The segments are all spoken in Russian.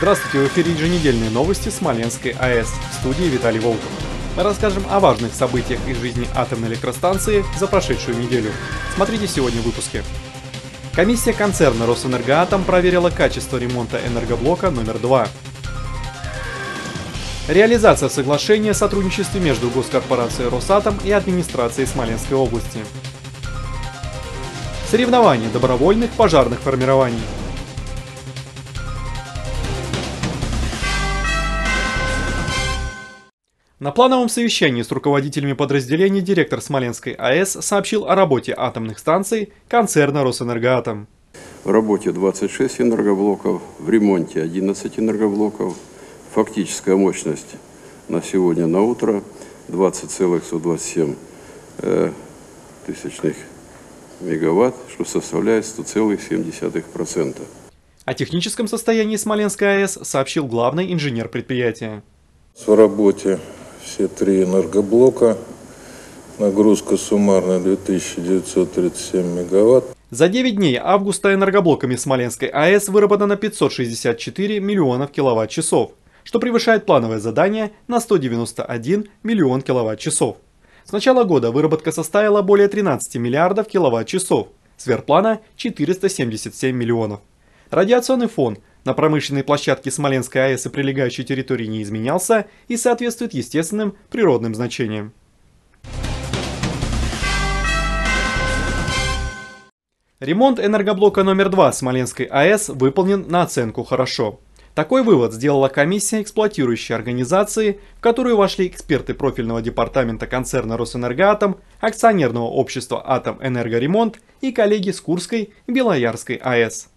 Здравствуйте, в эфире еженедельные новости Смоленской АЭС. В студии Виталий Волков. Расскажем о важных событиях из жизни атомной электростанции за прошедшую неделю. Смотрите сегодня в выпуске. Комиссия концерна «Росэнергоатом» проверила качество ремонта энергоблока номер 2. Реализация соглашения о сотрудничестве между госкорпорацией «Росатом» и администрацией Смоленской области. Соревнования добровольных пожарных формирований. На плановом совещании с руководителями подразделений директор Смоленской АЭС сообщил о работе атомных станций концерна «Росэнергоатом». В работе 26 энергоблоков, в ремонте 11 энергоблоков. Фактическая мощность на сегодня, на утро 20,127 тысячных мегаватт, что составляет 100,7%. О техническом состоянии Смоленской АЭС сообщил главный инженер предприятия. В работе все три энергоблока. Нагрузка суммарная 2937 мегаватт. За 9 дней августа энергоблоками Смоленской АЭС выработано 564 миллионов киловатт-часов, что превышает плановое задание на 191 миллион киловатт-часов. С начала года выработка составила более 13 миллиардов киловатт-часов, сверхплана 477 миллионов. Радиационный фон на промышленной площадке Смоленской АЭС и прилегающей территории не изменялся и соответствует естественным природным значениям. Ремонт энергоблока номер 2 Смоленской АЭС выполнен на оценку «хорошо». Такой вывод сделала комиссия эксплуатирующей организации, в которую вошли эксперты профильного департамента концерна «Росэнергоатом», акционерного общества «Атомэнергоремонт» и коллеги с Курской и Белоярской АЭС.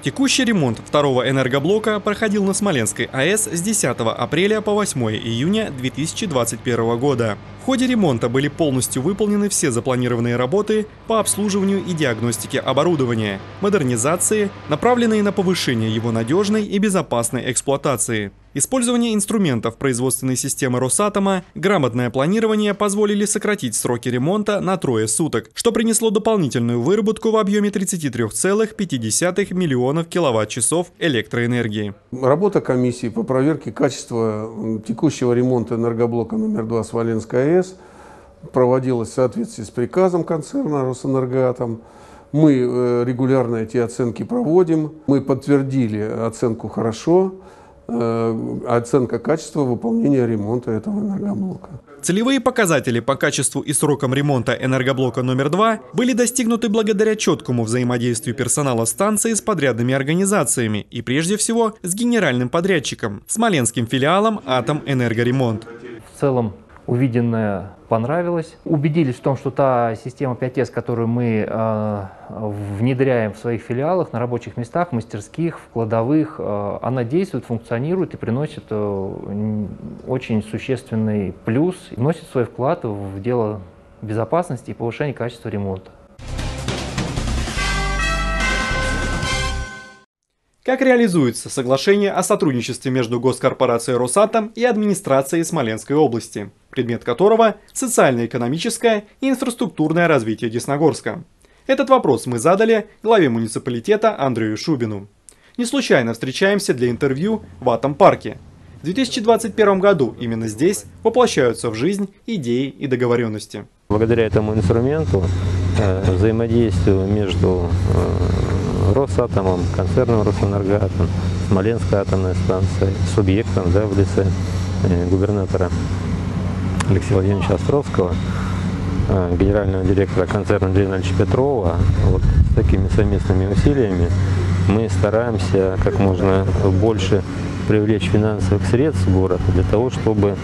Текущий ремонт второго энергоблока проходил на Смоленской АЭС с 10 апреля по 8 июня 2021 года. В ходе ремонта были полностью выполнены все запланированные работы по обслуживанию и диагностике оборудования, модернизации, направленные на повышение его надежной и безопасной эксплуатации. Использование инструментов производственной системы «Росатома», грамотное планирование позволили сократить сроки ремонта на 3 суток, что принесло дополнительную выработку в объеме 33,5 миллионов киловатт-часов электроэнергии. Работа комиссии по проверке качества текущего ремонта энергоблока номер 2 Смоленской АЭС проводилась в соответствии с приказом концерна «Росэнергоатом». Мы регулярно эти оценки проводим. Мы подтвердили оценку «хорошо». Оценка качества выполнения ремонта этого энергоблока. Целевые показатели по качеству и срокам ремонта энергоблока номер 2 были достигнуты благодаря четкому взаимодействию персонала станции с подрядными организациями и прежде всего с генеральным подрядчиком, смоленским филиалом «Атомэнергоремонт». В целом увиденное понравилось. Убедились в том, что та система 5С, которую мы внедряем в своих филиалах, на рабочих местах, в мастерских, в кладовых, она действует, функционирует и приносит очень существенный плюс, вносит свой вклад в дело безопасности и повышения качества ремонта. Как реализуется соглашение о сотрудничестве между госкорпорацией «Росатом» и администрацией Смоленской области, предмет которого – социально-экономическое и инфраструктурное развитие Десногорска? Этот вопрос мы задали главе муниципалитета Андрею Шубину. Не случайно встречаемся для интервью в Атомпарке. В 2021 году именно здесь воплощаются в жизнь идеи и договоренности. Благодаря этому инструменту взаимодействию между «Росатомом», концерном «Росэнергоатом», Смоленской атомной станцией, субъектом, да, в лице губернатора Алексея Владимировича Островского, генерального директора концерна Джина Ильича Петрова, вот с такими совместными усилиями мы стараемся как можно больше привлечь финансовых средств в город для того, чтобы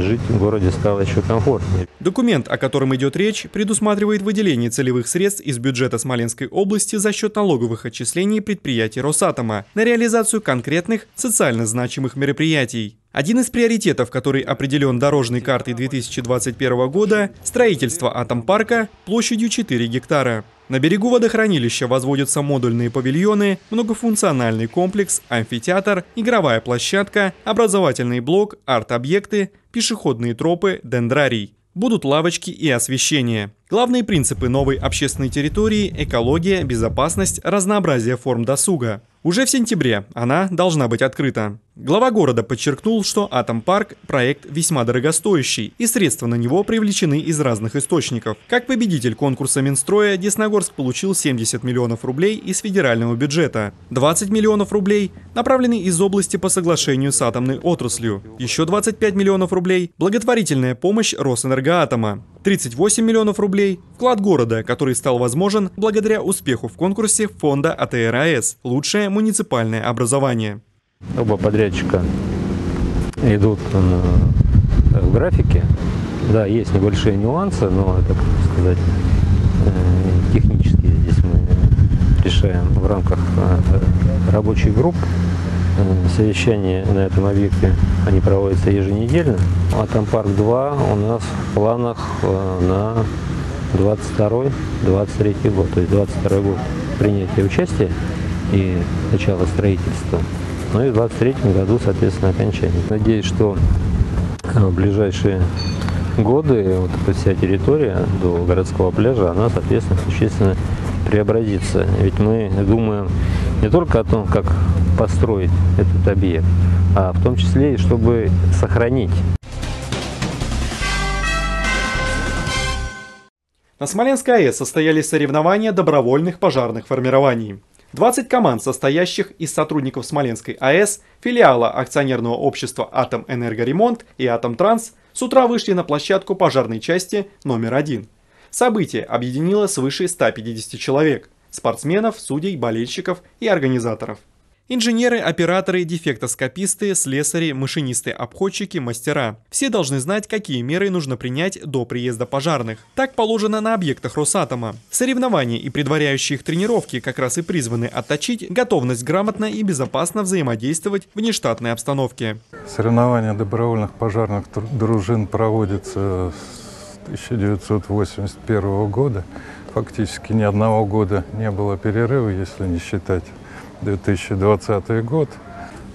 жить в городе стало еще комфортнее. Документ, о котором идет речь, предусматривает выделение целевых средств из бюджета Смоленской области за счет налоговых отчислений предприятий «Росатома» на реализацию конкретных социально значимых мероприятий. Один из приоритетов, который определен дорожной картой 2021 года – строительство атомпарка площадью 4 гектара. На берегу водохранилища возводятся модульные павильоны, многофункциональный комплекс, амфитеатр, игровая площадка, образовательный блок, арт-объекты, пешеходные тропы, дендрарий. Будут лавочки и освещение. Главные принципы новой общественной территории – экология, безопасность, разнообразие форм досуга. Уже в сентябре она должна быть открыта. Глава города подчеркнул, что Атомпарк – проект весьма дорогостоящий, и средства на него привлечены из разных источников. Как победитель конкурса Минстроя, Десногорск получил 70 миллионов рублей из федерального бюджета. 20 миллионов рублей направлены из области по соглашению с атомной отраслью. Еще 25 миллионов рублей – благотворительная помощь Росэнергоатома. 38 миллионов рублей – вклад города, который стал возможен благодаря успеху в конкурсе фонда АТРАЭС «Лучшее муниципальное образование». Оба подрядчика идут в графике. Да, есть небольшие нюансы, но это, как сказать, технически здесь мы решаем в рамках рабочей группы. Совещания на этом объекте, они проводятся еженедельно. Атомпарк-2 у нас в планах на 22-23 год, то есть 22 год принятия участия и начала строительства, ну и в 23 году, соответственно, окончание. Надеюсь, что в ближайшие годы вот эта вся территория до городского пляжа, она, соответственно, существенно преобразится. Ведь мы думаем не только о том, как построить этот объект, а в том числе и чтобы сохранить. На Смоленской АЭС состоялись соревнования добровольных пожарных формирований. 20 команд, состоящих из сотрудников Смоленской АЭС, филиала акционерного общества «Атомэнергоремонт» и «Атомтранс», с утра вышли на площадку пожарной части номер 1. Событие объединило свыше 150 человек – спортсменов, судей, болельщиков и организаторов. Инженеры, операторы, дефектоскописты, слесари, машинисты, обходчики, мастера. Все должны знать, какие меры нужно принять до приезда пожарных. Так положено на объектах Росатома. Соревнования и предваряющие их тренировки как раз и призваны отточить готовность грамотно и безопасно взаимодействовать в нештатной обстановке. Соревнования добровольных пожарных дружин проводятся с 1981 года. Фактически ни одного года не было перерыва, если не считать 2020 год.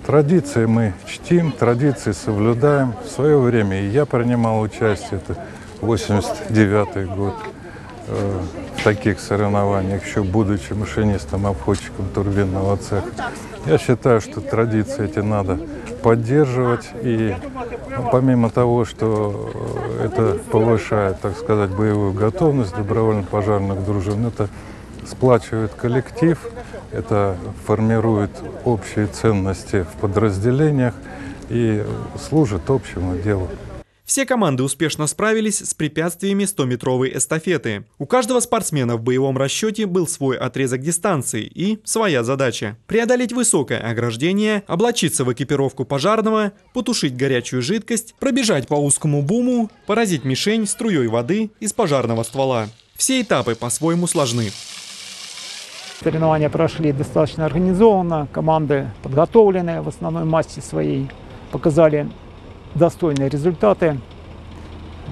Традиции мы чтим, традиции соблюдаем. В свое время и я принимал участие, это 1989 год, в таких соревнованиях, еще будучи машинистом-обходчиком турбинного цеха. Я считаю, что традиции эти надо поддерживать. И помимо того, что это повышает, так сказать, боевую готовность добровольных пожарных дружин, это сплачивает коллектив, это формирует общие ценности в подразделениях и служит общему делу. Все команды успешно справились с препятствиями 100-метровой эстафеты. У каждого спортсмена в боевом расчете был свой отрезок дистанции и своя задача. Преодолеть высокое ограждение, облачиться в экипировку пожарного, потушить горячую жидкость, пробежать по узкому буму, поразить мишень струей воды из пожарного ствола. Все этапы по-своему сложны. Соревнования прошли достаточно организованно, команды подготовлены, в основной массе своей показали достойные результаты.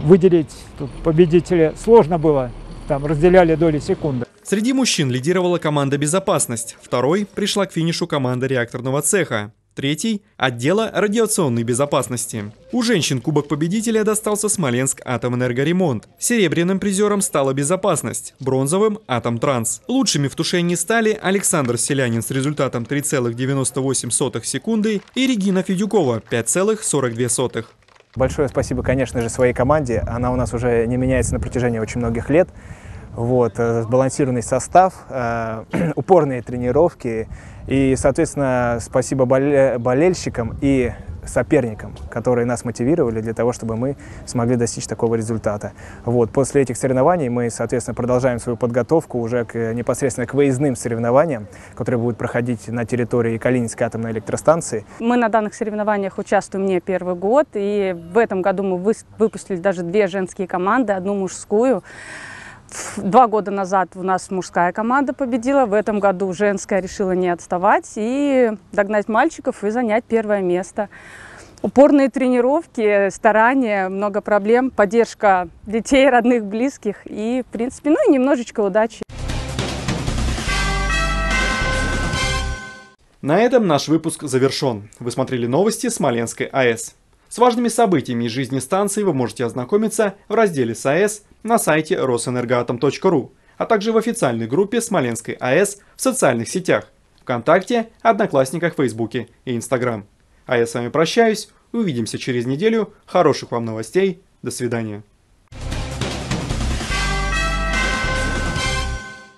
Выделить победителя сложно было, там разделяли доли секунды. Среди мужчин лидировала команда «Безопасность», второй пришла к финишу команда реакторного цеха, третий – отдела радиационной безопасности. У женщин кубок победителя достался Смоленск Атомэнергоремонт. Серебряным призером стала «Безопасность», бронзовым – Атомтранс. Лучшими в тушении стали Александр Селянин с результатом 3,98 секунды и Регина Федюкова 5,42. Большое спасибо, конечно же, своей команде. Она у нас уже не меняется на протяжении очень многих лет. Вот, сбалансированный состав, упорные тренировки и, соответственно, спасибо болельщикам и соперникам, которые нас мотивировали для того, чтобы мы смогли достичь такого результата. Вот, после этих соревнований мы, соответственно, продолжаем свою подготовку уже непосредственно к выездным соревнованиям, которые будут проходить на территории Калининской атомной электростанции. Мы на данных соревнованиях участвуем не первый год, и в этом году мы выпустили даже 2 женские команды, 1 мужскую. 2 года назад у нас мужская команда победила, в этом году женская решила не отставать и догнать мальчиков и занять первое место. Упорные тренировки, старания, много проблем, поддержка детей, родных, близких и, в принципе, ну и немножечко удачи. На этом наш выпуск завершен. Вы смотрели новости Смоленской АЭС. С важными событиями из жизни станции вы можете ознакомиться в разделе с АЭС на сайте росэнергоатом.ру, а также в официальной группе Смоленской АЭС в социальных сетях ВКонтакте, Одноклассниках, Фейсбуке и Инстаграм. А я с вами прощаюсь, увидимся через неделю, хороших вам новостей, до свидания.